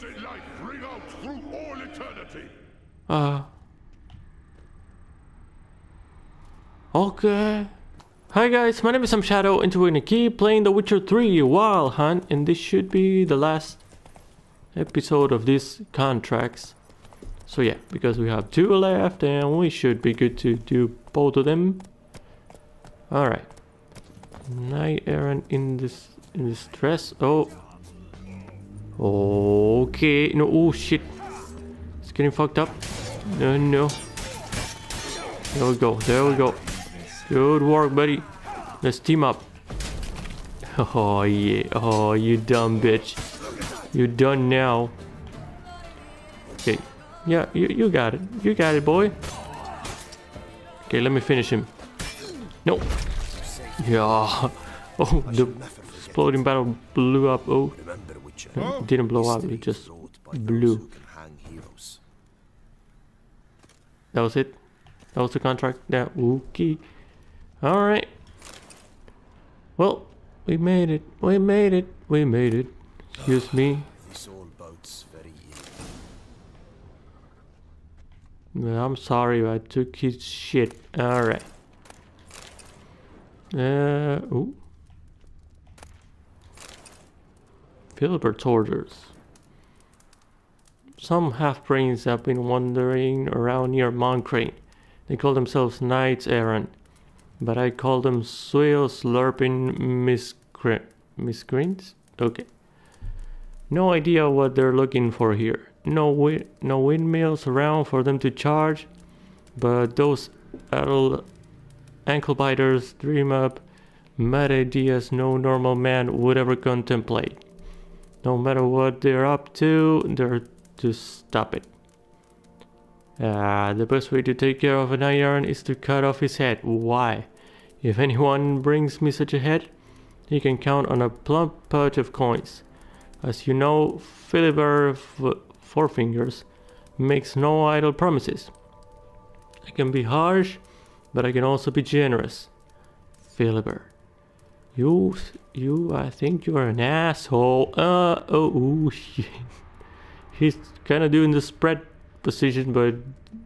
Blessed life ring out through all eternity. Okay. Hi guys, my name is Sam Shadow and we're gonna keep playing The Witcher 3 Wild Hunt, and this should be the last episode of these contracts. So yeah, because we have two left and we should be good to do both of them. Alright. Night Errant in this dress. Oh. Okay. No, oh shit. It's getting fucked up. No, no. There we go. There we go. Good work, buddy. Let's team up. Oh, yeah. Oh, you dumb bitch. You're done now. Okay. Yeah, you got it. You got it, boy. Okay, let me finish him. No. Yeah. Oh, the exploding battle blew up. Oh. It didn't blow up, it just blew. That was it. That was the contract. Yeah, okay. Alright. Well, we made it. We made it. We made it. Excuse me. I'm sorry, I took his shit. Alright. Oh. Philibert's orders. Some half-brains have been wandering around near Moncran. They call themselves Knights Errant, but I call them swill slurping miscreants. Okay. No idea what they're looking for here. No windmills around for them to charge, but those adult ankle-biters dream up mad ideas no normal man would ever contemplate. No matter what they're up to, they're to stop it. The best way to take care of an iron is to cut off his head. Why? If anyone brings me such a head, he can count on a plump pouch of coins. As you know, Philibert Fourfingers makes no idle promises. I can be harsh, but I can also be generous. Philibert. You, I think you're an asshole. Oh shit. He's kind of doing the spread position, but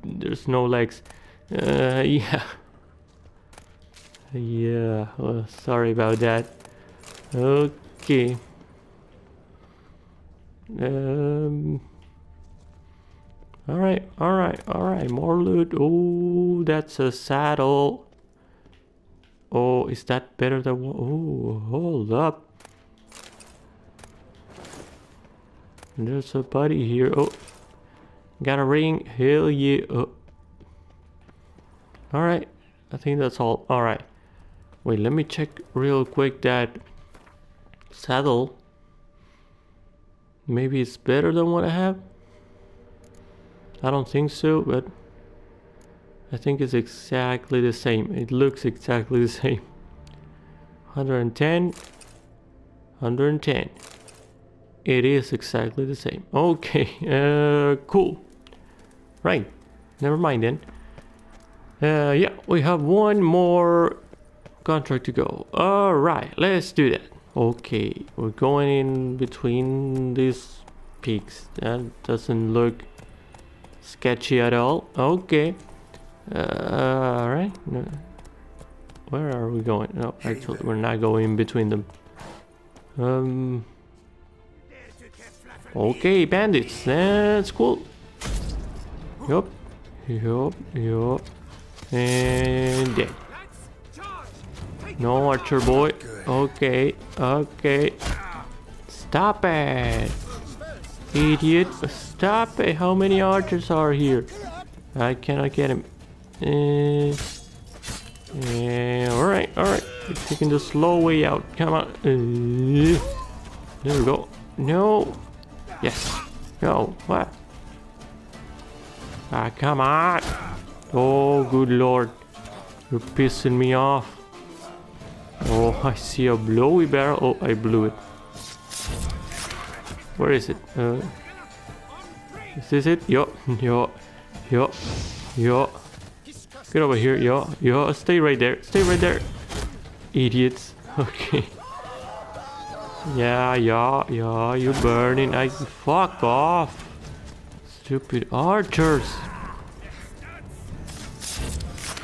there's no legs. Yeah, well, sorry about that. Okay. Alright, more loot. Oh, that's a saddle. Oh, is that better than what? Oh, hold up. There's a buddy here. Oh, got a ring. Hell yeah. Oh. Alright, I think that's all. Alright. Wait, let me check real quick that saddle. Maybe it's better than what I have? I don't think so, but I think it's exactly the same. It looks exactly the same. 110. 110. It is exactly the same. Okay. Cool. Right. Never mind then. Yeah, we have one more contract to go. Alright, let's do that. Okay, we're going in between these peaks. That doesn't look sketchy at all. Okay. Alright. No. Where are we going? No, actually, we're not going in between them. Okay, bandits. That's cool. Yup. Yup. Yup. And dead. No, archer boy. Okay. Okay. Stop it. Idiot. Stop it. How many archers are here? I cannot get him. Alright, alright. We're taking the slow way out. Come on. There we go. No. Yes. No. What? Ah, come on. Oh, good lord. You're pissing me off. Oh, I see a blowy barrel. Oh, I blew it. Where is it? Is this it? Yo, yo. Yo, yo, get over here, yo, yo, stay right there, idiot. Okay, Yeah, you burning. I fuck off. Stupid archers.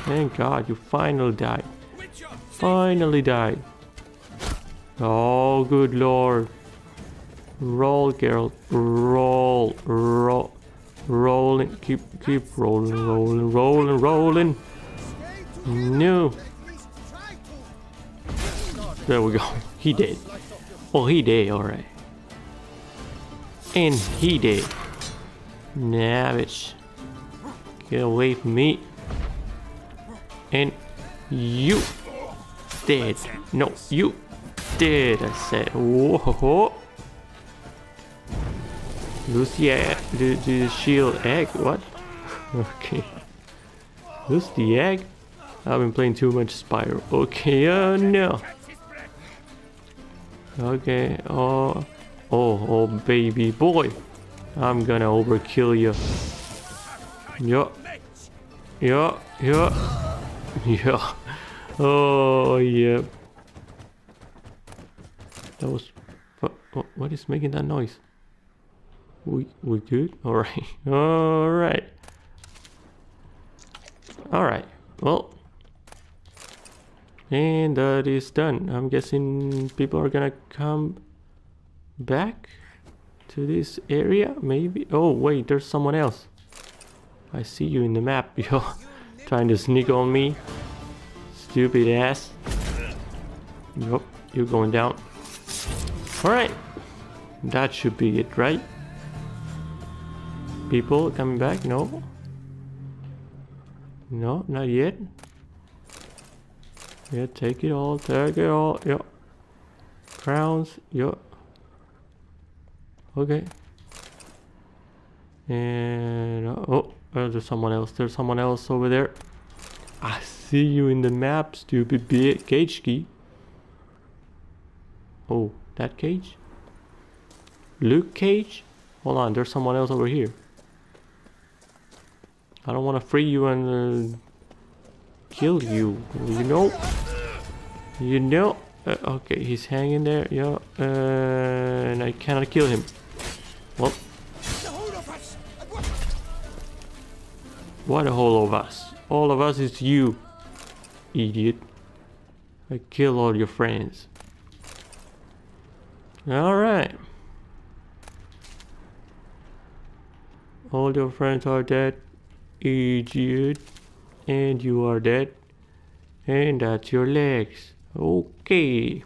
Thank God you finally died. Finally died. Oh, good lord. Roll, Geralt. Roll. Rolling. Keep rolling. No. There we go. He did. Oh, he did, alright. And he did. Nah, bitch. Get away from me. And you dead. No, you dead, I said. Whoa. Lose the shield egg. What? Okay. Lose the egg? I've been playing too much Spyro. Okay, oh no. Okay, oh baby boy. I'm gonna overkill you. Yeah. Oh, yeah. That was... What is making that noise? We good? Alright. Alright. Well. And that is done. I'm guessing people are gonna come back to this area, maybe? Oh, wait. There's someone else. I see you in the map, yo. Trying to sneak on me, stupid ass. Yup, you're going down. Alright, that should be it, right? People coming back? No. No, not yet. Yeah, take it all, yup. Crowns, yup. Okay. And, oh. There's someone else over there. I see you in the map, stupid cage key. Oh, that cage? Luke cage? Hold on, there's someone else over here. I don't want to free you and kill you, you know? Okay, he's hanging there, yeah. And I cannot kill him. Well. What a whole of us. All of us is you, idiot. I kill all your friends. Alright. All your friends are dead, idiot. And you are dead. And that's your legs. Okay.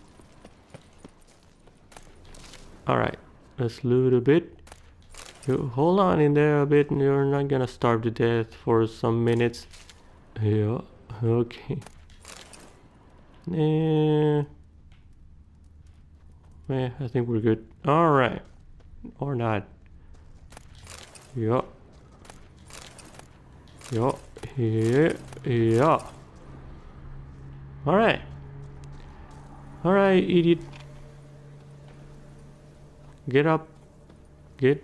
Alright. Let's loot a bit. You hold on in there a bit, and you're not gonna starve to death for some minutes. Yeah, okay. Yeah, I think we're good. Alright. Or not. Yeah. Alright. Alright, idiot. Get up. Get.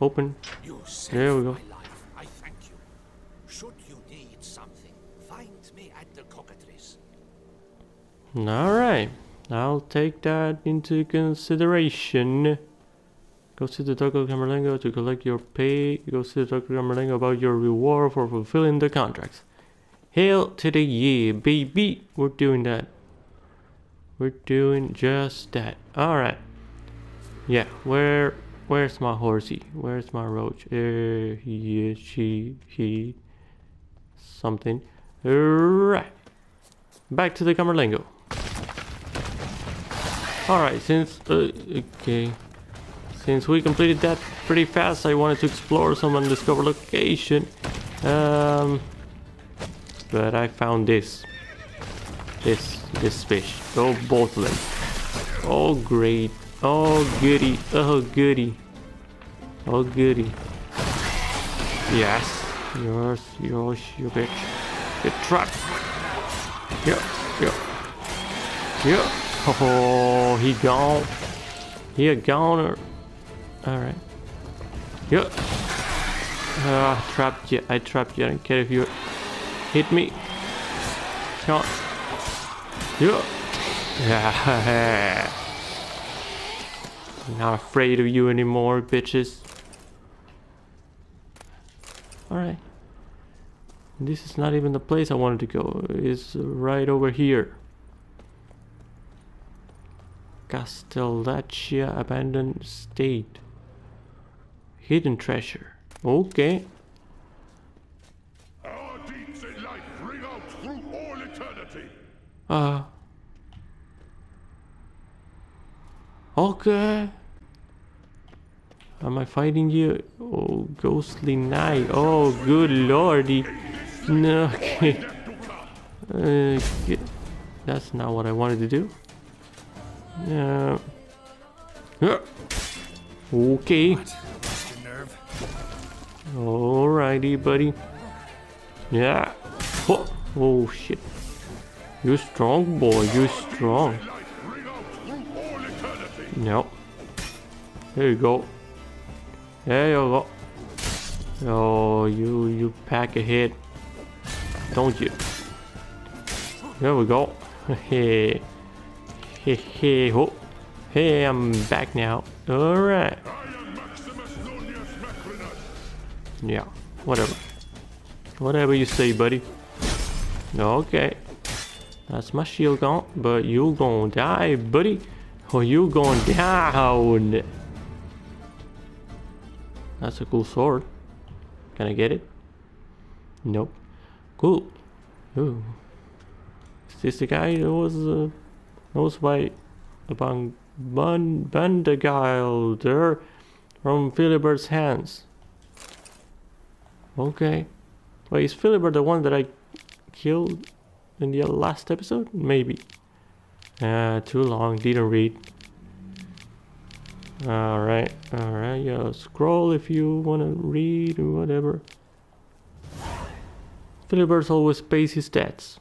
Open. You saved there we go. My life. I thank you. Should you need something, find me at the cockatrice. Alright. I'll take that into consideration. Go see the Doctor Camerlengo to collect your pay. Go see the Doctor Camerlengo about your reward for fulfilling the contracts. Hail to the year, baby. We're doing that. We're doing just that. Alright. Yeah, where's my horsey? Where's my roach? He, she, he, something. Right. Back to the Camerlengo. Alright, Since we completed that pretty fast, I wanted to explore some undiscovered location. But I found this. This fish. Oh, both of them. Oh, great. Oh goody. Yes. Yours, you bitch. Get trapped. Yep. Oh, he gone. He a goner. Alright. Yep. Trapped you. I trapped you. I don't care if you hit me. Come on. Yep. Yeah. I'm not afraid of you anymore, bitches. Alright. This is not even the place I wanted to go. It's right over here. Castellaccia abandoned state. Hidden treasure. Okay. Our deeds in life ring out through all eternity. Okay. Am I fighting you? Oh, ghostly knight. Oh, good lordy. No, okay. That's not what I wanted to do. Okay. Alrighty, buddy. Yeah. Oh, oh shit. You're strong, boy. You're strong. No. There you go. There you go. Oh, you pack a hit, don't you? There we go. Hey. Hey, hey, ho. Hey, I'm back now. Alright. Yeah, whatever. Whatever you say, buddy. Okay. That's my shield gone, but you gonna die, buddy. Or you going down. That's a cool sword. Can I get it? Nope. Cool. Ooh. Is this the guy that was by Bandergilder from Philibert's hands? Okay. Wait, is Philibert the one that I killed in the last episode? Maybe. Too long, didn't read. Alright, yeah, scroll if you wanna read or whatever. Philibert always pays his debts.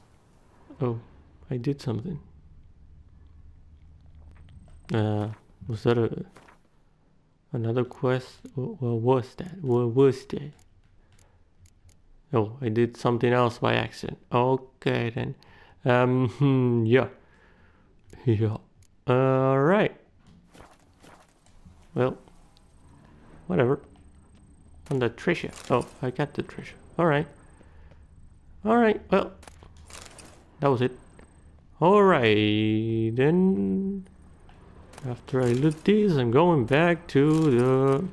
Oh, I did something. Was that another quest? What was that? Oh, I did something else by accident. Okay then. Yeah. Yeah. Alright. Well, whatever. On the treasure. Oh, I got the treasure. Alright. Alright, well. That was it. Alright, then. After I loot these, I'm going back to the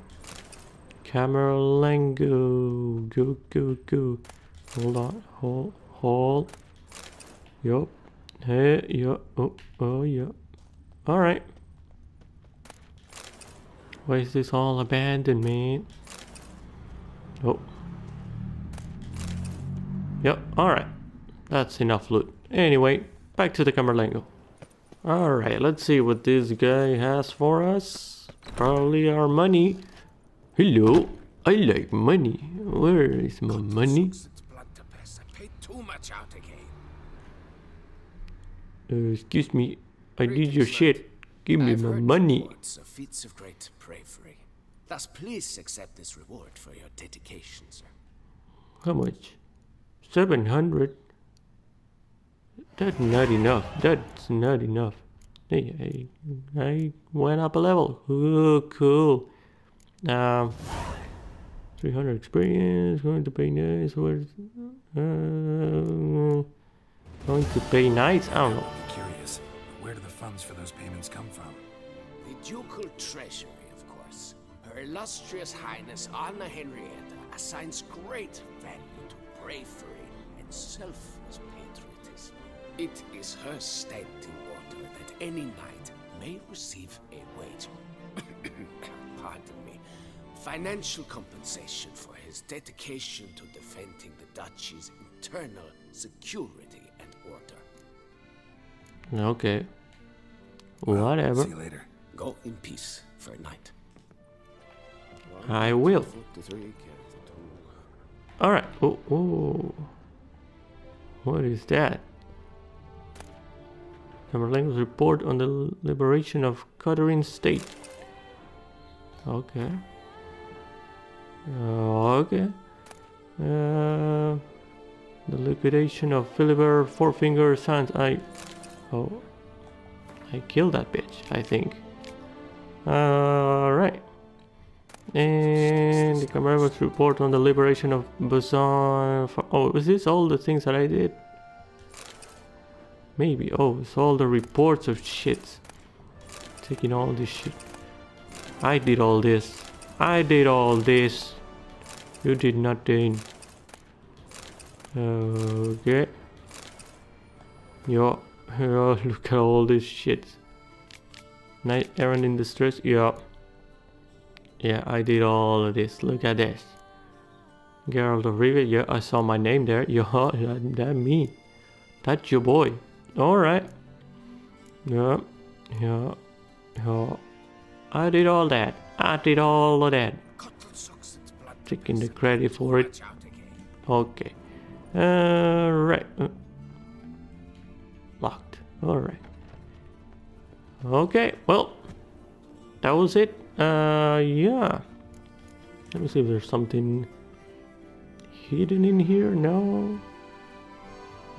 Camerlengo. Go. Hold on. Hold. Yup. Hey, yeah, oh yeah. Alright. Why is this all abandoned, man? Oh. Yep, alright. That's enough loot. Anyway, back to the Camerlengo. Alright, let's see what this guy has for us. Probably our money. Hello, I like money. Where is my money? Excuse me, I need your shit. Give me my money. Of feats of great bravery. Thus, please accept this reward for your dedication, sir. How much? 700. That's not enough. That's not enough. Hey, I went up a level. Oh, cool. 300 experience. Going to pay nice. Where's? Going to pay nights? I don't know. I'm curious. Where do the funds for those payments come from? The ducal treasury, of course. Her illustrious highness Anna Henrietta assigns great value to bravery and selfless patriotism. It is her standing order that any knight may receive a wage. Pardon me. Financial compensation for his dedication to defending the duchy's internal security. Okay. Whatever. Well, see you later. Go in peace for a night. I will. Alright. Oh, oh. What is that? Camerlengo's report on the liberation of Cotterin state. Okay. Okay. The liquidation of Philibert Fourfingers and I... Oh, I killed that bitch, I think. Alright. And the Camerlengo's report on the liberation of Bazan. Oh, is this all the things that I did? Maybe. Oh, it's all the reports of shit. Taking all this shit. I did all this. I did all this. You did nothing. Okay. Yo. Yeah, look at all this shit. Night Errant in distress. Yeah. Yeah, I did all of this. Look at this. Geralt of Rivia. Yeah, I saw my name there. Yeah, that me. That's your boy. Alright. Yeah. Yeah. Yeah. I did all that. I did all of that. Taking the credit for it. Okay. Alright. Locked. Alright. Okay, well, that was it. Yeah. Let me see if there's something hidden in here. No.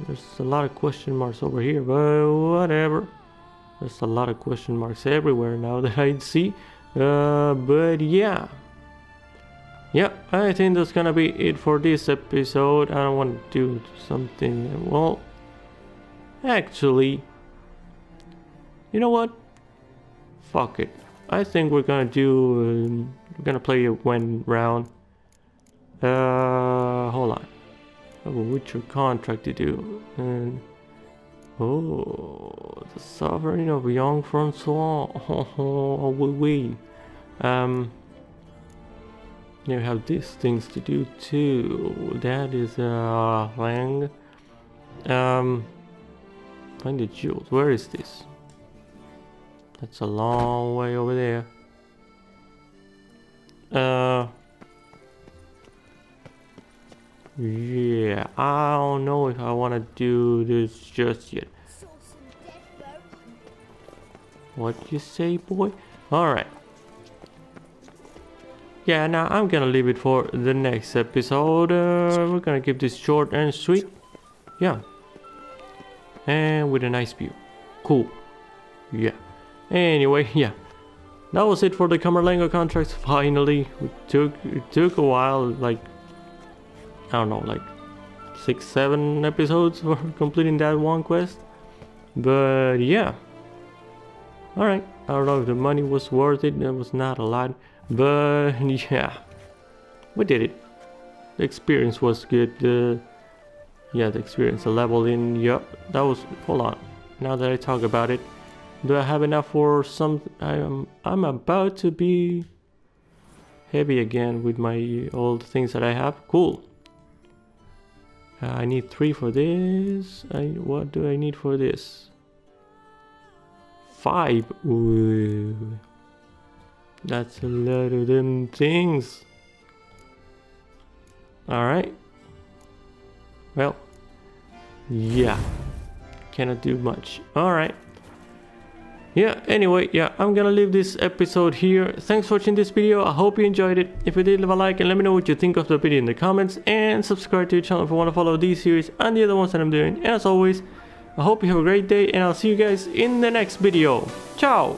There's a lot of question marks over here, but whatever. There's a lot of question marks everywhere now that I see. But yeah. Yeah, I think that's gonna be it for this episode. I don't want to do something. Well, actually, you know what? Fuck it. I think we're gonna do. We're gonna play a one round. Hold on. I have a Witcher contract to do. And oh, the sovereign of young Francois. Oh, we. You have these things to do too. That is a thing. Find the jewels. Where is this? That's a long way over there. Yeah, I don't know if I want to do this just yet. What you say, boy? Alright. Yeah, now I'm gonna leave it for the next episode. We're gonna keep this short and sweet. Yeah. And with a nice view. Cool. Yeah. Anyway, yeah. That was it for the Camerlengo contracts. Finally. It took a while, like, I don't know, like 6-7 episodes for completing that one quest. But yeah. Alright. I don't know if the money was worth it. It was not a lot. But yeah. We did it. The experience was good. Yeah, the experience, the leveling. Yep. That was, hold on. Now that I talk about it. Do I have enough for some? I'm about to be heavy again with my old things that I have. Cool. I need 3 for this. What do I need for this? 5. Ooh. That's a lot of them things. All right. Well, yeah. Cannot do much. All right. Yeah, anyway, yeah, I'm gonna leave this episode here. Thanks for watching this video. I hope you enjoyed it. If you did, leave a like and let me know what you think of the video in the comments, and subscribe to the channel if you want to follow these series and the other ones that I'm doing. And as always, I hope you have a great day, and I'll see you guys in the next video. Ciao!